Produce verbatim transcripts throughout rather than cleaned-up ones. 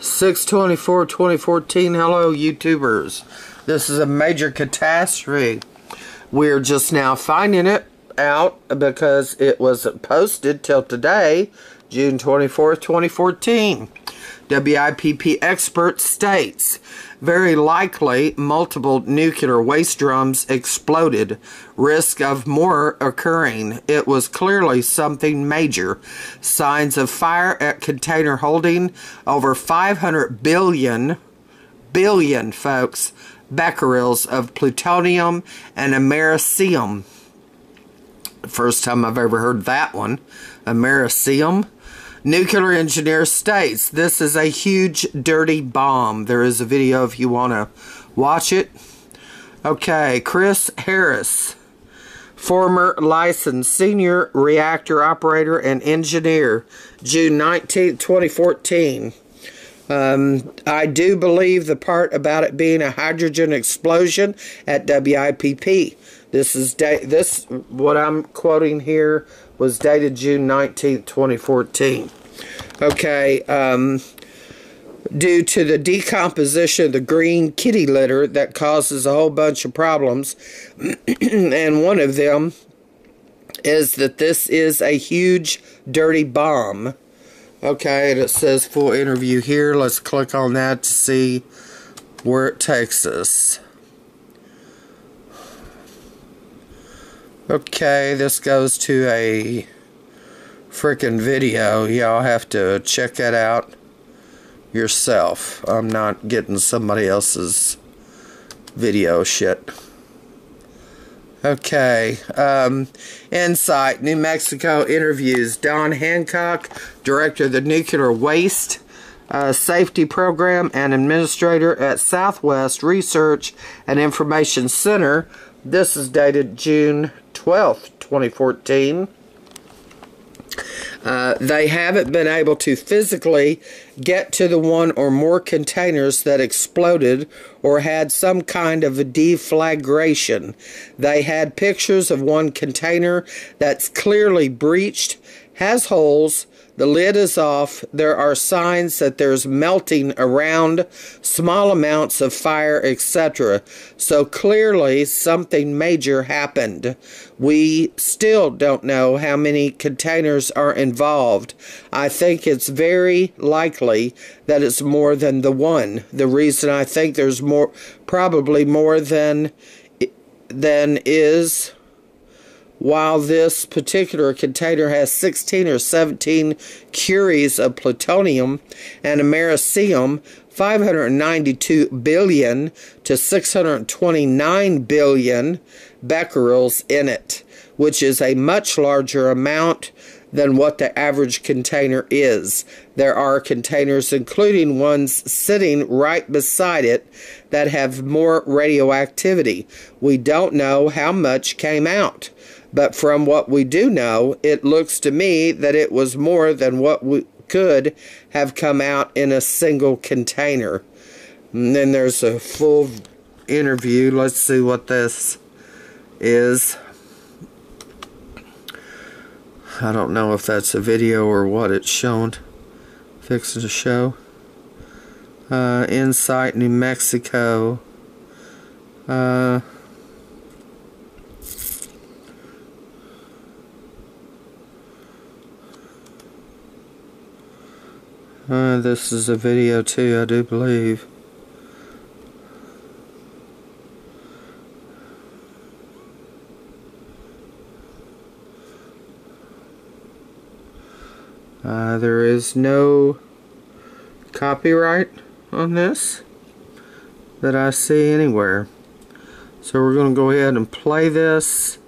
six twenty-four twenty fourteen. Hello, YouTubers. This is a major catastrophe. We're just now finding it out because it wasn't posted till today, June twenty-fourth twenty fourteen. W I P P expert states, very likely multiple nuclear waste drums exploded. Risk of more occurring. It was clearly something major. Signs of fire at container holding over five hundred billion, billion, folks, becquerels of plutonium and americium. First time I've ever heard that one. Americium. Nuclear engineer states, this is a huge, dirty bomb. There is a video if you want to watch it. Okay, Chris Harris, former licensed senior reactor operator and engineer, June nineteenth twenty fourteen. Um, I do believe the part about it being a hydrogen explosion at W I P P. This is, da this, what I'm quoting here, was dated June nineteenth twenty fourteen. Okay, um, due to the decomposition of the green kitty litter that causes a whole bunch of problems, and one of them is that this is a huge, dirty bomb. Okay, and it says full interview here. Let's click on that to see where it takes us. Okay, this goes to a freaking video. Y'all have to check that out yourself. I'm not getting somebody else's video shit. Okay, um, Insight New Mexico interviews Don Hancock, director of the Nuclear Waste Uh, Safety Program and administrator at Southwest Research and Information Center. This is dated June twelfth twenty fourteen. Uh, they haven't been able to physically get to the one or more containers that exploded or had some kind of a deflagration. They had pictures of one container that's clearly breached, has holes, the lid is off, there are signs that there's melting around, small amounts of fire, et cetera. So clearly something major happened. We still don't know how many containers are involved. I think it's very likely that it's more than the one. The reason I think there's more, probably more than, than is... While this particular container has sixteen or seventeen curies of plutonium and americium, five hundred ninety-two billion to six hundred twenty-nine billion becquerels in it, which is a much larger amount than what the average container is. There are containers, including ones sitting right beside it, that have more radioactivity. We don't know how much came out, but from what we do know, it looks to me that it was more than what we could have come out in a single container. And then there's a full interview. Let's see what this is. I don't know if that's a video or what it's shown. Fixing to show. Uh, Insight New Mexico. Uh... Uh, this is a video too, I do believe. Uh, there is no copyright on this that I see anywhere. So we're going to go ahead and play this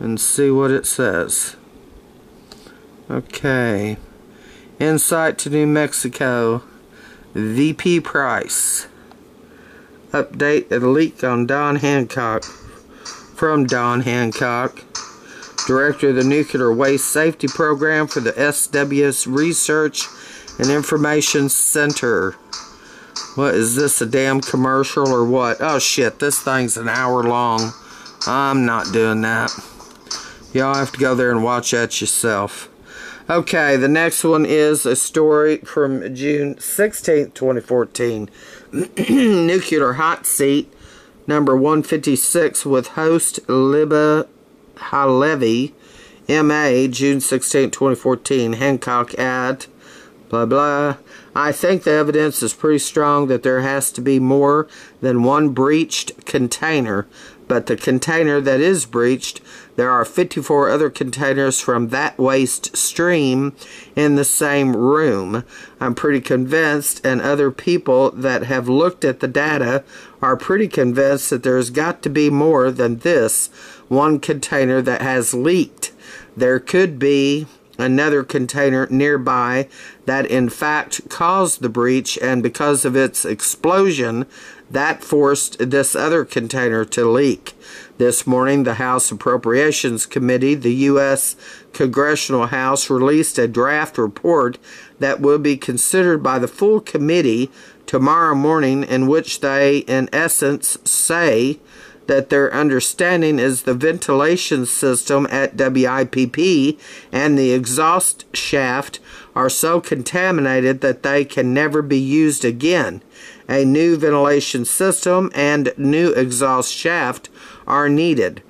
and see what it says. Okay. Insight to New Mexico, V P Price. Update and leak on Don Hancock. From Don Hancock, director of the Nuclear Waste Safety Program for the S W S Research and Information Center. What is this, a damn commercial or what? Oh shit, this thing's an hour long. I'm not doing that. Y'all have to go there and watch that yourself. Okay, the next one is a story from June sixteenth, twenty fourteen. Nuclear Hot Seat, number one fifty-six, with host Liba Halevy, M A, June sixteenth, twenty fourteen. Hancock at blah blah. I think the evidence is pretty strong that there has to be more than one breached container. But the container that is breached, there are fifty-four other containers from that waste stream in the same room. I'm pretty convinced, and other people that have looked at the data are pretty convinced, that there's got to be more than this one container that has leaked. There could be another container nearby that in fact caused the breach, and because of its explosion, that forced this other container to leak. This morning, the House Appropriations Committee, the U S Congressional House, released a draft report that will be considered by the full committee tomorrow morning, in which they, in essence, say that their understanding is the ventilation system at W I P P and the exhaust shaft are so contaminated that they can never be used again. A new ventilation system and new exhaust shaft are needed.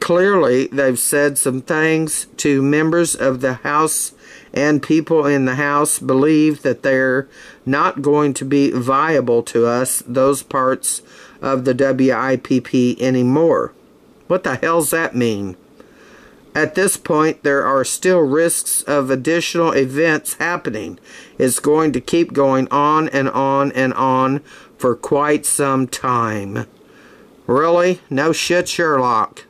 Clearly, they've said some things to members of the House, and people in the House believe that they're not going to be viable to us, those parts of the W I P P, anymore. What the hell's that mean? At this point, there are still risks of additional events happening. It's going to keep going on and on and on for quite some time. Really? No shit, Sherlock.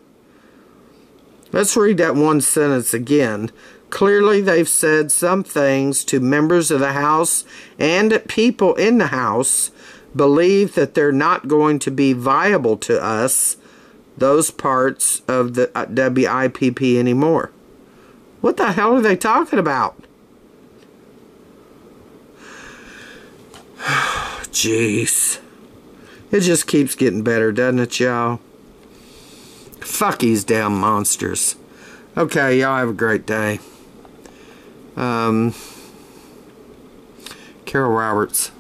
Let's read that one sentence again. Clearly, they've said some things to members of the House, and people in the House believe that they're not going to be viable to us, those parts of the W I P P, anymore. What the hell are they talking about? Jeez. It just keeps getting better, doesn't it, y'all? Fuck these damn monsters. Okay, y'all have a great day. Um, Carol Roberts.